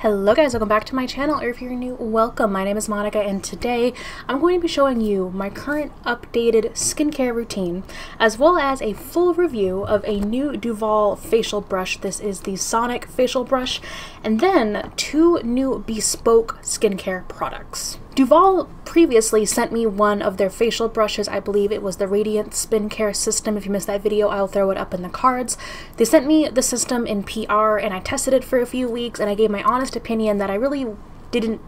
Hello guys, welcome back to my channel, or if you're new, welcome. My name is Monica and today I'm going to be showing you my current updated skincare routine as well as a full review of a new Duvolle facial brush. This is the Sonic facial brush, and then two new bespoke skincare products. Duvolle previously sent me one of their facial brushes. I believe it was the Radiant Spin Care System. If you missed that video, I'll throw it up in the cards. They sent me the system in PR and I tested it for a few weeks and I gave my honest opinion that I really didn't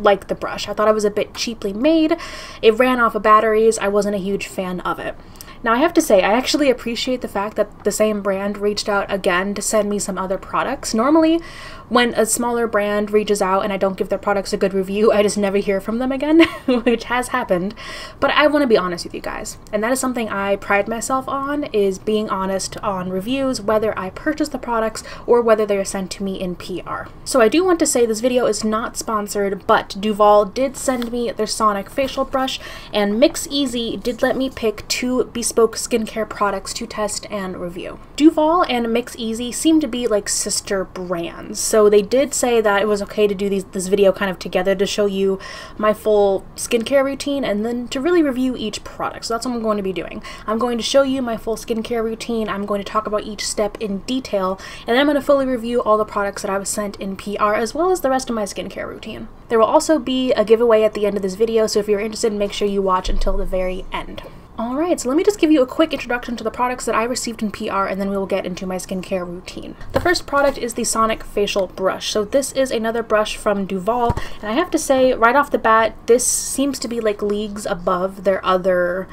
like the brush. I thought it was a bit cheaply made. It ran off of batteries. I wasn't a huge fan of it. Now I have to say, I actually appreciate the fact that the same brand reached out again to send me some other products. Normally, when a smaller brand reaches out and I don't give their products a good review, I just never hear from them again, which has happened. But I want to be honest with you guys, and that is something I pride myself on, is being honest on reviews, whether I purchase the products or whether they are sent to me in PR. So I do want to say this video is not sponsored, but Duvolle did send me their Sonic facial brush, and Mix Easy did let me pick two bespoke skincare products to test and review. Duvolle and Mix Easy seem to be like sister brands, so they did say that it was okay to do this video kind of together to show you my full skincare routine and then to really review each product. So that's what I'm going to be doing. I'm going to show you my full skincare routine, I'm going to talk about each step in detail, and then I'm going to fully review all the products that I was sent in PR as well as the rest of my skincare routine. There will also be a giveaway at the end of this video, so if you're interested, make sure you watch until the very end. Alright, so let me just give you a quick introduction to the products that I received in PR, and then we will get into my skincare routine. The first product is the Sonic facial brush. So this is another brush from Duvolle, and I have to say right off the bat, this seems to be like leagues above their other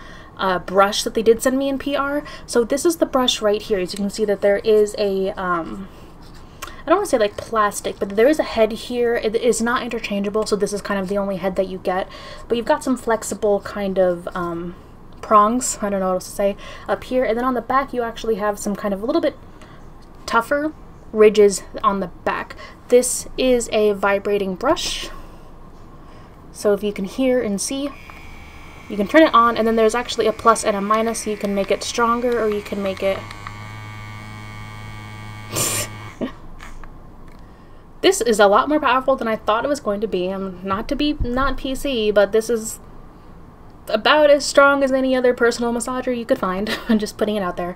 brush that they did send me in PR. So this is the brush right here. As you can see, that there is a I don't want to say like plastic, but there is a head here. It is not interchangeable, so this is kind of the only head that you get, but you've got some flexible kind of prongs, I don't know what else to say, up here, and then on the back you actually have some kind of a little bit tougher ridges on the back. This is a vibrating brush, so if you can hear and see, you can turn it on, and then there's actually a plus and a minus, so you can make it stronger or you can make it... This is a lot more powerful than I thought it was going to be. I'm not PC, but this is about as strong as any other personal massager you could find. I'm just putting it out there.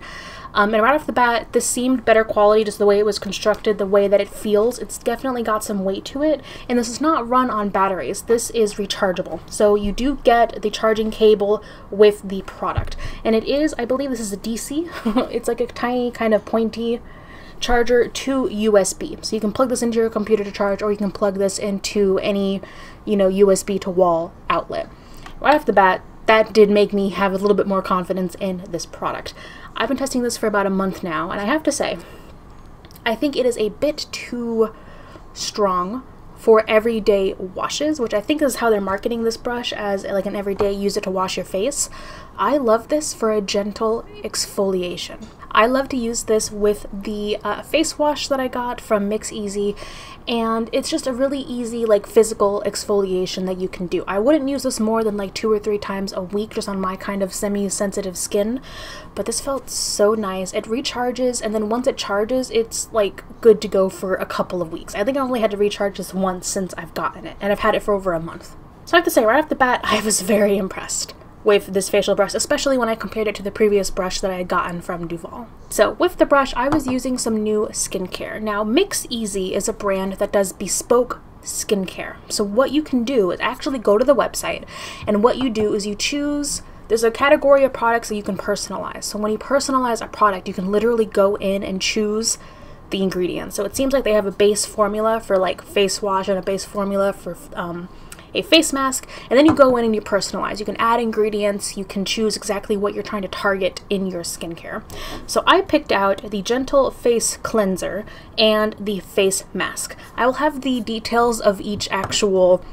And right off the bat, this seemed better quality, just the way it was constructed, the way that it feels. It's definitely got some weight to it, and this is not run on batteries. This is rechargeable, so you do get the charging cable with the product, and it is, I believe this is a DC. It's like a tiny kind of pointy charger to USB, so you can plug this into your computer to charge, or you can plug this into any, you know, USB to wall outlet. Right off the bat, that did make me have a little bit more confidence in this product. I've been testing this for about a month now, and I have to say, I think it is a bit too strong for everyday washes, which I think is how they're marketing this brush, as like an everyday use it to wash your face. I love this for a gentle exfoliation. I love to use this with the face wash that I got from Mix Easy, and it's just a really easy like physical exfoliation that you can do. I wouldn't use this more than like 2 or 3 times a week just on my kind of semi-sensitive skin, but this felt so nice. It recharges, and then once it charges, it's like good to go for a couple of weeks. I think I only had to recharge this once since I've gotten it, and I've had it for over a month. So I have to say, right off the bat, I was very impressed with this facial brush, especially when I compared it to the previous brush that I had gotten from Duvolle. So with the brush, I was using some new skincare. Now, Mix Easy is a brand that does bespoke skincare. So what you can do is actually go to the website, and what you do is you choose, there's a category of products that you can personalize. So when you personalize a product, you can literally go in and choose the ingredients. So it seems like they have a base formula for like face wash and a base formula for a face mask, and then you go in and you personalize. You can add ingredients, you can choose exactly what you're trying to target in your skincare. So I picked out the Gentle Face Cleanser and the face mask. I will have the details of each actual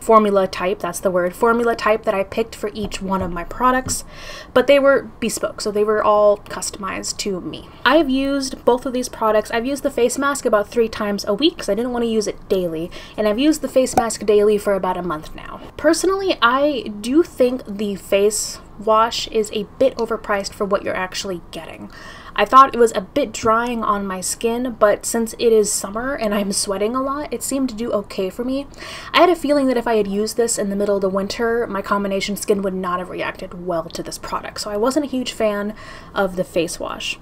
formula type, that's the word, formula type that I picked for each one of my products, but they were bespoke, so they were all customized to me. I have used both of these products. I've used the face mask about 3 times a week because I didn't want to use it daily, and I've used the face mask daily for about a month now. Personally, I do think the face wash is a bit overpriced for what you're actually getting. I thought it was a bit drying on my skin, but since it is summer and I'm sweating a lot, it seemed to do okay for me. I had a feeling that if I had used this in the middle of the winter, my combination skin would not have reacted well to this product, so I wasn't a huge fan of the face wash.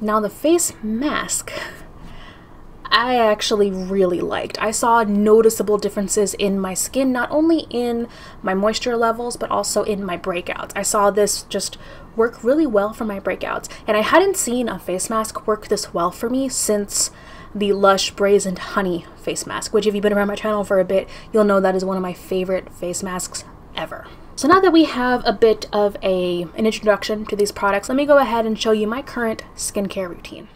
Now the face mask, I actually really liked. I saw noticeable differences in my skin, not only in my moisture levels, but also in my breakouts. I saw this just work really well for my breakouts, and I hadn't seen a face mask work this well for me since the Lush Brazen Honey face mask, which if you've been around my channel for a bit, you'll know that is one of my favorite face masks ever. So now that we have a bit of an introduction to these products, let me go ahead and show you my current skincare routine.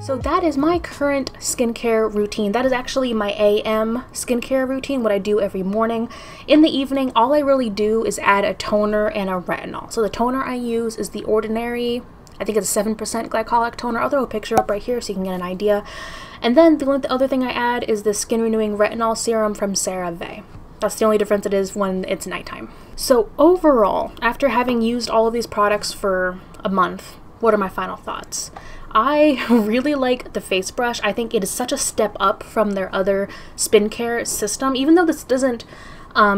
So that is my current skincare routine. That is actually my AM skincare routine, what I do every morning. In the evening, all I really do is add a toner and a retinol. So the toner I use is The Ordinary. I think it's a 7% glycolic toner. I'll throw a picture up right here so you can get an idea. And then the other thing I add is the Skin Renewing Retinol Serum from CeraVe. That's the only difference it is when it's nighttime. So overall, after having used all of these products for a month, what are my final thoughts? I really like the face brush. I think it is such a step up from their other skincare system, even though this doesn't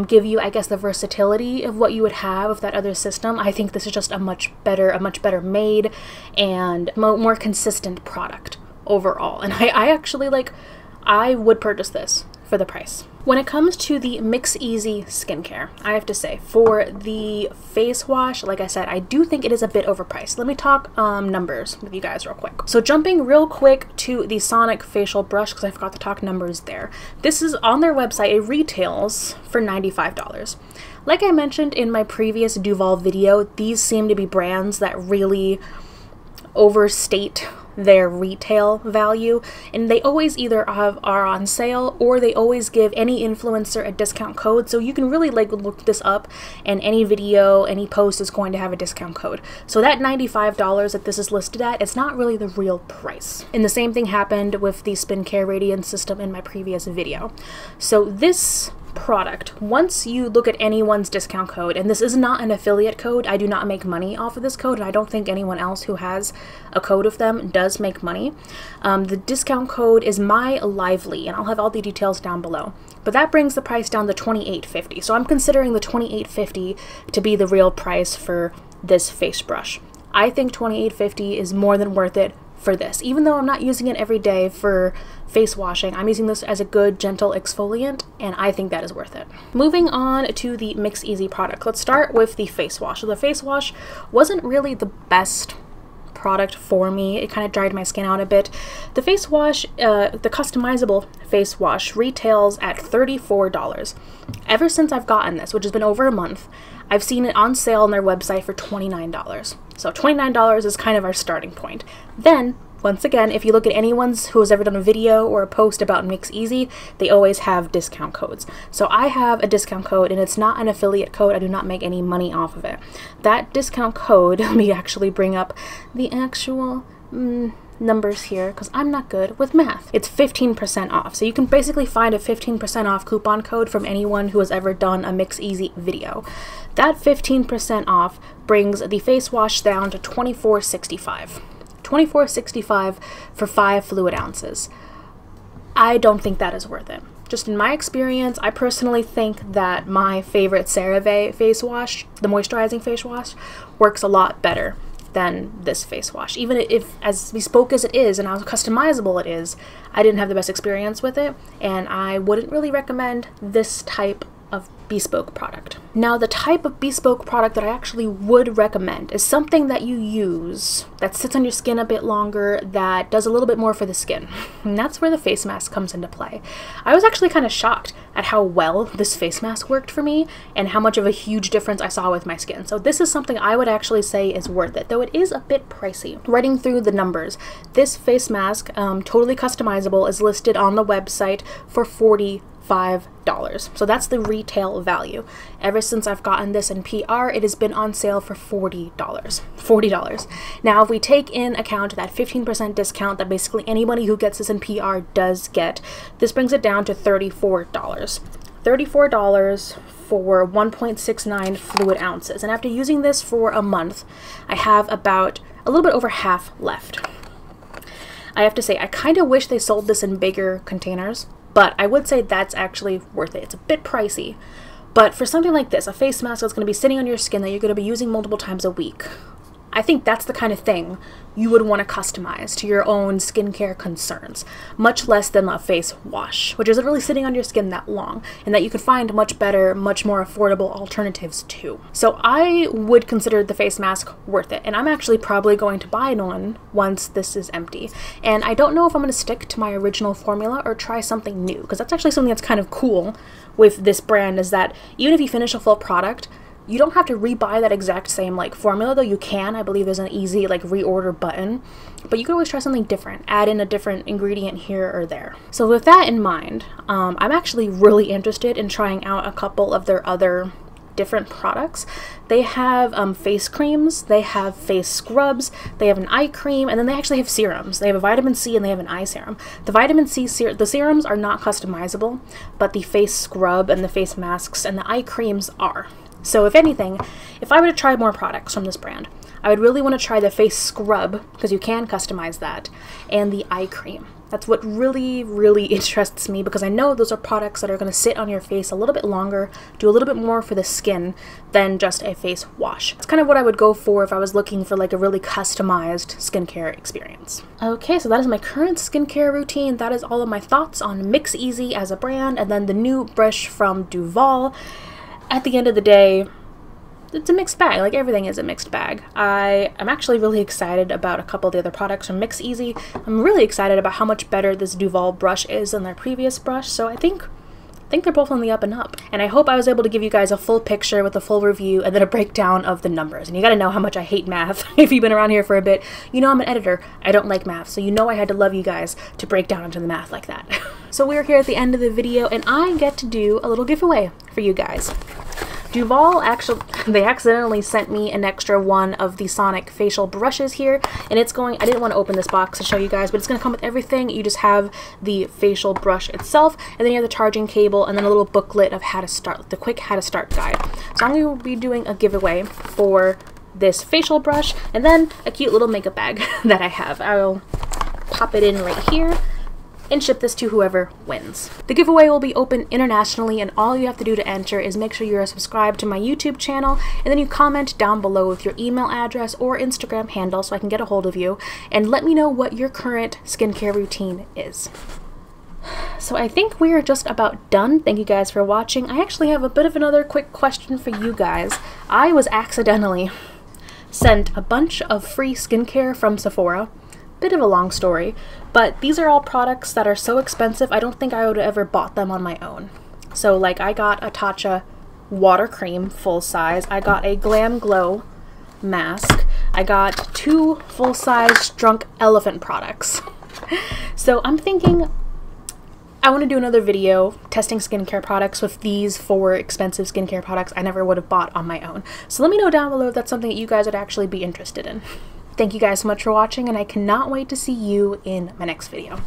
give you, I guess, the versatility of what you would have of that other system. I think this is just a much better made and more consistent product overall. And I would purchase this for the price. When it comes to the Mix Easy skincare, I have to say, for the face wash, like I said, I do think it is a bit overpriced. Let me talk numbers with you guys real quick. So jumping real quick to the Sonic facial brush, because I forgot to talk numbers there. This is on their website. It retails for $95. Like I mentioned in my previous Duvolle video, these seem to be brands that really overstate their retail value, and they always either are on sale, or they always give any influencer a discount code, so you can really like look this up, and any video, any post is going to have a discount code. So that $95 that this is listed at, it's not really the real price. And the same thing happened with the Spin Care Radiant system in my previous video. So this product, once you look at anyone's discount code, and this is not an affiliate code, I do not make money off of this code, and I don't think anyone else who has a code of them does make money. The discount code is MyLively, and I'll have all the details down below, but that brings the price down to $28.50. so I'm considering the $28.50 to be the real price for this face brush. I think $28.50 is more than worth it for this. Even though I'm not using it every day for face washing, I'm using this as a good gentle exfoliant, and I think that is worth it. Moving on to the Mix Easy product, let's start with the face wash. So the face wash wasn't really the best product for me. It kind of dried my skin out a bit. The face wash, the customizable face wash, retails at $34. Ever since I've gotten this, which has been over a month, I've seen it on sale on their website for $29. So $29 is kind of our starting point. Then, once again, if you look at anyone's who has ever done a video or a post about Mix Easy, they always have discount codes. So I have a discount code, and it's not an affiliate code. I do not make any money off of it. That discount code, let me actually bring up the actual numbers here, because I'm not good with math. It's 15% off. So you can basically find a 15% off coupon code from anyone who has ever done a Mix Easy video. That 15% off brings the face wash down to $24.65. $24.65 for 5 fluid ounces. I don't think that is worth it. Just in my experience, I personally think that my favorite CeraVe face wash, the moisturizing face wash, works a lot better than this face wash. Even if, as bespoke as it is and how customizable it is, I didn't have the best experience with it, and I wouldn't really recommend this type of bespoke product. Now, the type of bespoke product that I actually would recommend is something that you use that sits on your skin a bit longer, that does a little bit more for the skin, and that's where the face mask comes into play. I was actually kind of shocked at how well this face mask worked for me and how much of a huge difference I saw with my skin. So this is something I would actually say is worth it, though it is a bit pricey. Running through the numbers, this face mask, totally customizable, is listed on the website for $45. So that's the retail value. Ever since I've gotten this in PR, it has been on sale for $40. Now, if we take in account that 15% discount that basically anybody who gets this in PR does get, this brings it down to $34. $34 for 1.69 fluid ounces. And after using this for a month, I have about a little bit over half left. I have to say, I kind of wish they sold this in bigger containers, but I would say that's actually worth it. It's a bit pricey, but for something like this, a face mask that's going to be sitting on your skin that you're going to be using multiple times a week, I think that's the kind of thing you would want to customize to your own skincare concerns, much less than a face wash, which isn't really sitting on your skin that long, and that you could find much better, much more affordable alternatives to. So I would consider the face mask worth it, and I'm actually probably going to buy one once this is empty. And I don't know if I'm going to stick to my original formula or try something new, because that's actually something that's kind of cool with this brand, is that even if you finish a full product, you don't have to rebuy that exact same like formula, though you can. I believe there's an easy like reorder button, but you can always try something different, add in a different ingredient here or there. So with that in mind, I'm actually really interested in trying out a couple of their other different products. They have face creams, they have face scrubs, they have an eye cream, and then they actually have serums. They have a vitamin C and they have an eye serum. The vitamin C serums are not customizable, but the face scrub and the face masks and the eye creams are. So if anything, if I were to try more products from this brand, I would really want to try the face scrub, because you can customize that, and the eye cream. That's what really, really interests me, because I know those are products that are going to sit on your face a little bit longer, do a little bit more for the skin than just a face wash. That's kind of what I would go for if I was looking for like a really customized skincare experience. Okay, so that is my current skincare routine. That is all of my thoughts on Mix Easy as a brand, and then the new brush from Duvolle. At the end of the day, it's a mixed bag. Like, everything is a mixed bag. I am actually really excited about a couple of the other products from Mix Easy. I'm really excited about how much better this Duvolle brush is than their previous brush, so I think they're both on the up and up. And I hope I was able to give you guys a full picture with a full review and then a breakdown of the numbers. And you gotta know how much I hate math. If you've been around here for a bit, you know I'm an editor. I don't like math, so you know I had to love you guys to break down into the math like that. So we're here at the end of the video, and I get to do a little giveaway for you guys. Duvolle actually, they accidentally sent me an extra one of the Sonic facial brushes here, and it's going, I didn't want to open this box to show you guys, but it's going to come with everything. You just have the facial brush itself, and then you have the charging cable, and then a little booklet of how to start, the quick how to start guide. So I'm going to be doing a giveaway for this facial brush, and then a cute little makeup bag that I have. I'll pop it in right here and ship this to whoever wins. The giveaway will be open internationally, and all you have to do to enter is make sure you're subscribed to my YouTube channel, and then you comment down below with your email address or Instagram handle so I can get a hold of you, and let me know what your current skincare routine is. So I think we are just about done. Thank you guys for watching. I actually have a bit of another quick question for you guys. I was accidentally sent a bunch of free skincare from Sephora. Bit of a long story, but these are all products that are so expensive I don't think I would have ever bought them on my own. So like, I got a Tatcha water cream full size, I got a Glam Glow mask, I got two full size Drunk Elephant products. So I'm thinking I want to do another video testing skincare products with these four expensive skincare products I never would have bought on my own. So let me know down below if that's something that you guys would actually be interested in. Thank you guys so much for watching, and I cannot wait to see you in my next video.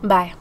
Bye.